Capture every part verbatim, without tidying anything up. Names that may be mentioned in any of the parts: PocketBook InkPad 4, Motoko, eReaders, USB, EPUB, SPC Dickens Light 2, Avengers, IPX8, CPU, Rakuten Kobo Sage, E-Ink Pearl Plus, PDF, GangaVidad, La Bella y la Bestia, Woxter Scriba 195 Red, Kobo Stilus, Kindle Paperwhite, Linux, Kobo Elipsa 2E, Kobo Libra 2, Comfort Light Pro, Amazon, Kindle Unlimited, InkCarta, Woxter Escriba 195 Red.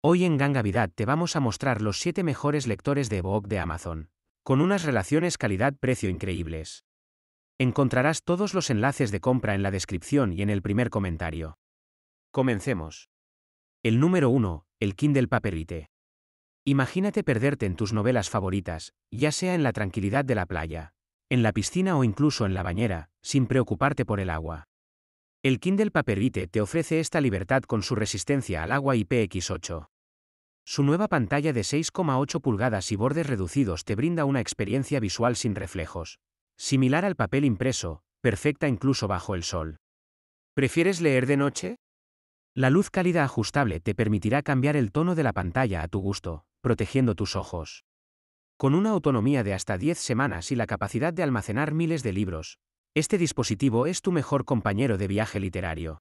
Hoy en GangaVidad te vamos a mostrar los siete mejores lectores de ebook de Amazon, con unas relaciones calidad-precio increíbles. Encontrarás todos los enlaces de compra en la descripción y en el primer comentario. Comencemos. El número uno, el Kindle Paperwhite. Imagínate perderte en tus novelas favoritas, ya sea en la tranquilidad de la playa, en la piscina o incluso en la bañera, sin preocuparte por el agua. El Kindle Paperwhite te ofrece esta libertad con su resistencia al agua I P X ocho. Su nueva pantalla de seis coma ocho pulgadas y bordes reducidos te brinda una experiencia visual sin reflejos, similar al papel impreso, perfecta incluso bajo el sol. ¿Prefieres leer de noche? La luz cálida ajustable te permitirá cambiar el tono de la pantalla a tu gusto, protegiendo tus ojos. Con una autonomía de hasta diez semanas y la capacidad de almacenar miles de libros, este dispositivo es tu mejor compañero de viaje literario.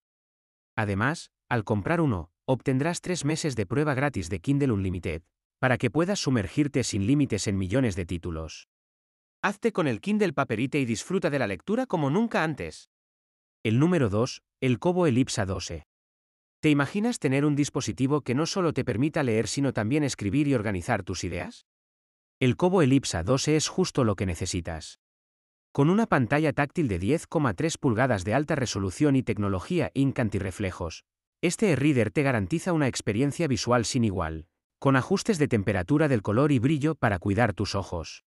Además, al comprar uno, obtendrás tres meses de prueba gratis de Kindle Unlimited, para que puedas sumergirte sin límites en millones de títulos. Hazte con el Kindle Paperwhite y disfruta de la lectura como nunca antes. El número dos, el Kobo Elipsa dos E. ¿Te imaginas tener un dispositivo que no solo te permita leer sino también escribir y organizar tus ideas? El Kobo Elipsa dos E es justo lo que necesitas. Con una pantalla táctil de diez coma tres pulgadas de alta resolución y tecnología ink antirreflejos, este e-reader te garantiza una experiencia visual sin igual, con ajustes de temperatura del color y brillo para cuidar tus ojos.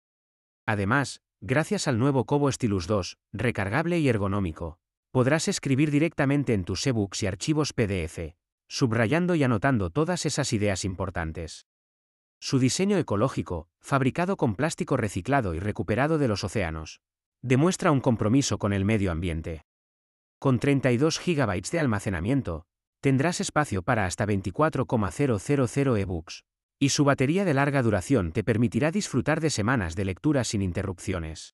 Además, gracias al nuevo Kobo Stilus dos, recargable y ergonómico, podrás escribir directamente en tus ebooks y archivos P D F, subrayando y anotando todas esas ideas importantes. Su diseño ecológico, fabricado con plástico reciclado y recuperado de los océanos, demuestra un compromiso con el medio ambiente. Con treinta y dos gigabytes de almacenamiento, tendrás espacio para hasta veinticuatro mil ebooks, y su batería de larga duración te permitirá disfrutar de semanas de lectura sin interrupciones.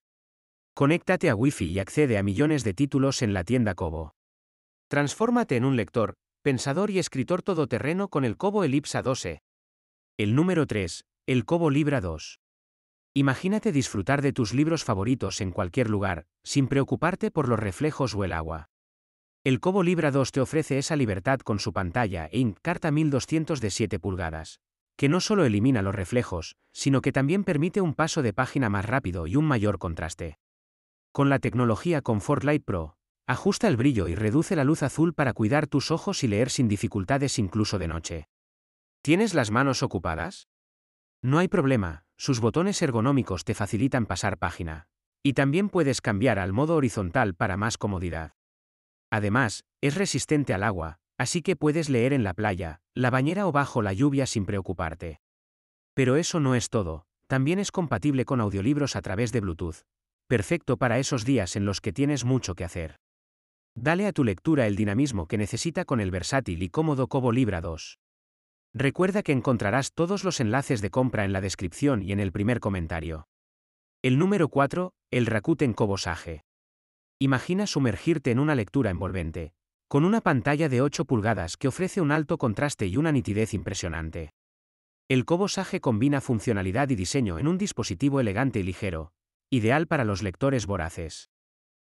Conéctate a Wi-Fi y accede a millones de títulos en la tienda Kobo. Transfórmate en un lector, pensador y escritor todoterreno con el Kobo Elipsa dos E. El número tres, el Kobo Libra dos. Imagínate disfrutar de tus libros favoritos en cualquier lugar, sin preocuparte por los reflejos o el agua. El Kobo Libra dos te ofrece esa libertad con su pantalla InkCarta mil doscientos de siete pulgadas, que no solo elimina los reflejos, sino que también permite un paso de página más rápido y un mayor contraste. Con la tecnología Comfort Light Pro, ajusta el brillo y reduce la luz azul para cuidar tus ojos y leer sin dificultades incluso de noche. ¿Tienes las manos ocupadas? No hay problema, sus botones ergonómicos te facilitan pasar página, y también puedes cambiar al modo horizontal para más comodidad. Además, es resistente al agua, así que puedes leer en la playa, la bañera o bajo la lluvia sin preocuparte. Pero eso no es todo, también es compatible con audiolibros a través de Bluetooth, perfecto para esos días en los que tienes mucho que hacer. Dale a tu lectura el dinamismo que necesita con el versátil y cómodo Kobo Libra dos. Recuerda que encontrarás todos los enlaces de compra en la descripción y en el primer comentario. El número cuatro, el Rakuten Kobo Sage. Imagina sumergirte en una lectura envolvente, con una pantalla de ocho pulgadas que ofrece un alto contraste y una nitidez impresionante. El Kobo Sage combina funcionalidad y diseño en un dispositivo elegante y ligero, ideal para los lectores voraces.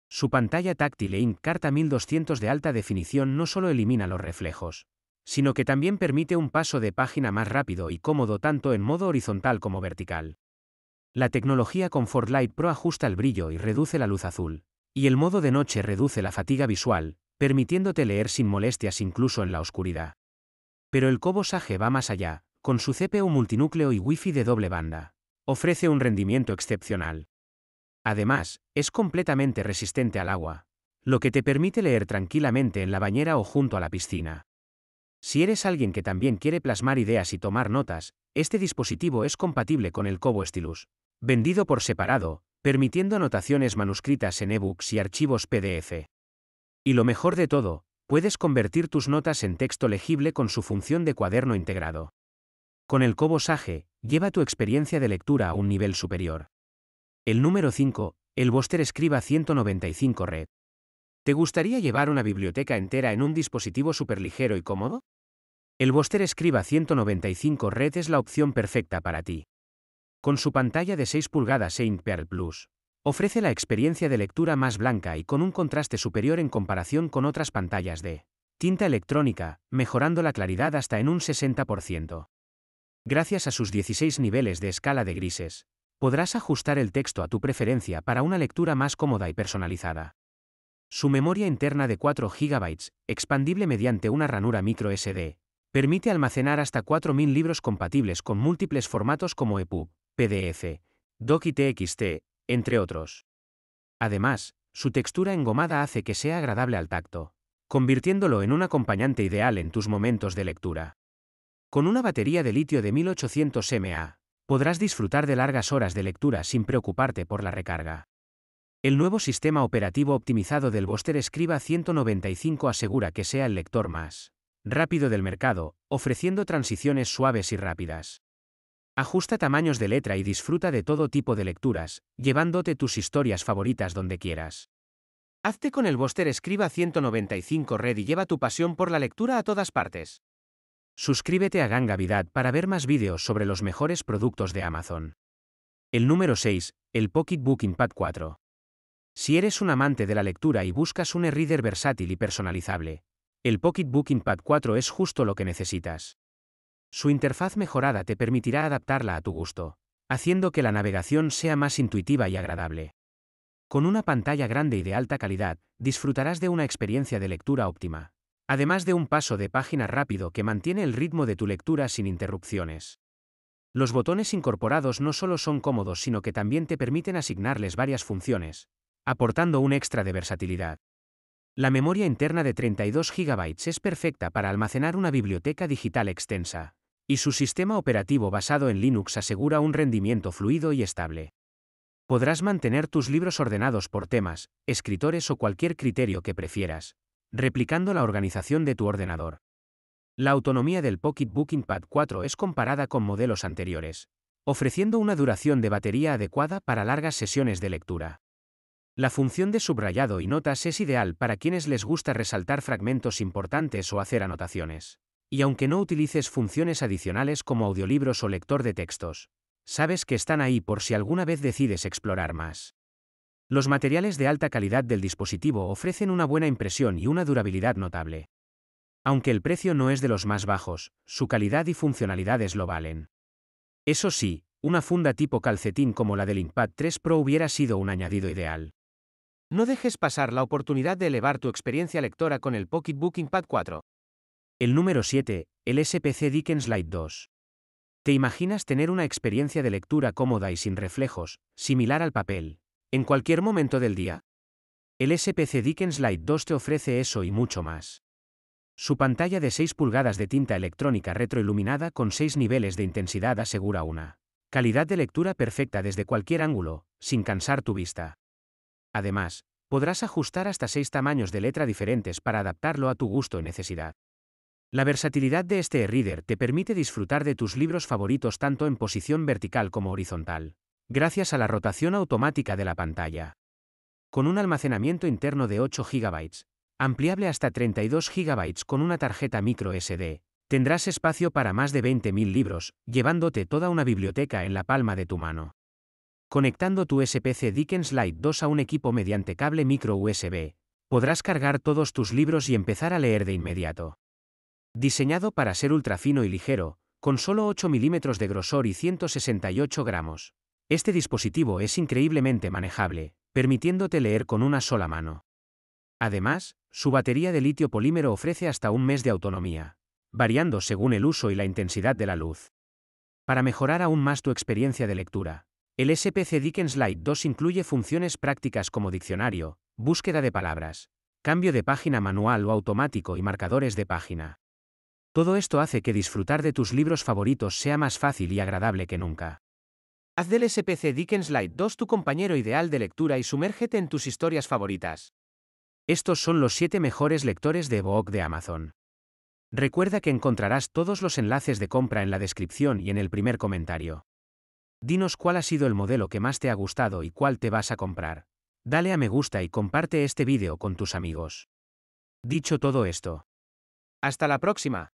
Su pantalla táctil e InkCarta mil doscientos de alta definición no solo elimina los reflejos, sino que también permite un paso de página más rápido y cómodo tanto en modo horizontal como vertical. La tecnología Comfort Light Pro ajusta el brillo y reduce la luz azul, y el modo de noche reduce la fatiga visual, permitiéndote leer sin molestias incluso en la oscuridad. Pero el Kobo Sage va más allá, con su C P U multinúcleo y Wi-Fi de doble banda. Ofrece un rendimiento excepcional. Además, es completamente resistente al agua, lo que te permite leer tranquilamente en la bañera o junto a la piscina. Si eres alguien que también quiere plasmar ideas y tomar notas, este dispositivo es compatible con el Kobo Stylus, vendido por separado, permitiendo anotaciones manuscritas en ebooks y archivos P D F. Y lo mejor de todo, puedes convertir tus notas en texto legible con su función de cuaderno integrado. Con el Kobo Sage, lleva tu experiencia de lectura a un nivel superior. El número cinco, el Woxter Escriba ciento noventa y cinco Red. ¿Te gustaría llevar una biblioteca entera en un dispositivo superligero y cómodo? El Woxter Escriba ciento noventa y cinco Red es la opción perfecta para ti. Con su pantalla de seis pulgadas E-Ink Pearl Plus, ofrece la experiencia de lectura más blanca y con un contraste superior en comparación con otras pantallas de Tinta electrónica, mejorando la claridad hasta en un sesenta por ciento. Gracias a sus dieciséis niveles de escala de grises, podrás ajustar el texto a tu preferencia para una lectura más cómoda y personalizada. Su memoria interna de cuatro gigabytes, expandible mediante una ranura micro ese de, permite almacenar hasta cuatro mil libros compatibles con múltiples formatos como E P U B, P D F, D O C y T X T, entre otros. Además, su textura engomada hace que sea agradable al tacto, convirtiéndolo en un acompañante ideal en tus momentos de lectura. Con una batería de litio de mil ochocientos miliamperios hora, podrás disfrutar de largas horas de lectura sin preocuparte por la recarga. El nuevo sistema operativo optimizado del Woxter Escriba ciento noventa y cinco asegura que sea el lector más rápido del mercado, ofreciendo transiciones suaves y rápidas. Ajusta tamaños de letra y disfruta de todo tipo de lecturas, llevándote tus historias favoritas donde quieras. Hazte con el Woxter Escriba ciento noventa y cinco Red y lleva tu pasión por la lectura a todas partes. Suscríbete a GangaVidad para ver más vídeos sobre los mejores productos de Amazon. El número seis, el PocketBook InkPad cuatro. Si eres un amante de la lectura y buscas un e-reader versátil y personalizable, el PocketBook InkPad cuatro es justo lo que necesitas. Su interfaz mejorada te permitirá adaptarla a tu gusto, haciendo que la navegación sea más intuitiva y agradable. Con una pantalla grande y de alta calidad, disfrutarás de una experiencia de lectura óptima, además de un paso de página rápido que mantiene el ritmo de tu lectura sin interrupciones. Los botones incorporados no solo son cómodos, sino que también te permiten asignarles varias funciones, aportando un extra de versatilidad. La memoria interna de treinta y dos gigabytes es perfecta para almacenar una biblioteca digital extensa, y su sistema operativo basado en Linux asegura un rendimiento fluido y estable. Podrás mantener tus libros ordenados por temas, escritores o cualquier criterio que prefieras, replicando la organización de tu ordenador. La autonomía del PocketBook InkPad cuatro es comparada con modelos anteriores, ofreciendo una duración de batería adecuada para largas sesiones de lectura. La función de subrayado y notas es ideal para quienes les gusta resaltar fragmentos importantes o hacer anotaciones. Y aunque no utilices funciones adicionales como audiolibros o lector de textos, sabes que están ahí por si alguna vez decides explorar más. Los materiales de alta calidad del dispositivo ofrecen una buena impresión y una durabilidad notable. Aunque el precio no es de los más bajos, su calidad y funcionalidades lo valen. Eso sí, una funda tipo calcetín como la del InkPad tres Pro hubiera sido un añadido ideal. No dejes pasar la oportunidad de elevar tu experiencia lectora con el PocketBook InkPad cuatro. El número siete, el S P C Dickens Light dos. ¿Te imaginas tener una experiencia de lectura cómoda y sin reflejos, similar al papel, en cualquier momento del día? El S P C Dickens Light dos te ofrece eso y mucho más. Su pantalla de seis pulgadas de tinta electrónica retroiluminada con seis niveles de intensidad asegura una calidad de lectura perfecta desde cualquier ángulo, sin cansar tu vista. Además, podrás ajustar hasta seis tamaños de letra diferentes para adaptarlo a tu gusto y necesidad. La versatilidad de este e-reader te permite disfrutar de tus libros favoritos tanto en posición vertical como horizontal, gracias a la rotación automática de la pantalla. Con un almacenamiento interno de ocho gigabytes, ampliable hasta treinta y dos gigabytes con una tarjeta micro ese de, tendrás espacio para más de veinte mil libros, llevándote toda una biblioteca en la palma de tu mano. Conectando tu S P C Dickens Light dos a un equipo mediante cable micro U S B, podrás cargar todos tus libros y empezar a leer de inmediato. Diseñado para ser ultrafino y ligero, con solo ocho milímetros de grosor y ciento sesenta y ocho gramos, este dispositivo es increíblemente manejable, permitiéndote leer con una sola mano. Además, su batería de litio polímero ofrece hasta un mes de autonomía, variando según el uso y la intensidad de la luz. Para mejorar aún más tu experiencia de lectura, el S P C Dickens Light dos incluye funciones prácticas como diccionario, búsqueda de palabras, cambio de página manual o automático y marcadores de página. Todo esto hace que disfrutar de tus libros favoritos sea más fácil y agradable que nunca. Haz del S P C Dickens Light dos tu compañero ideal de lectura y sumérgete en tus historias favoritas. Estos son los siete mejores lectores de e-book de Amazon. Recuerda que encontrarás todos los enlaces de compra en la descripción y en el primer comentario. Dinos cuál ha sido el modelo que más te ha gustado y cuál te vas a comprar. Dale a me gusta y comparte este vídeo con tus amigos. Dicho todo esto, ¡hasta la próxima!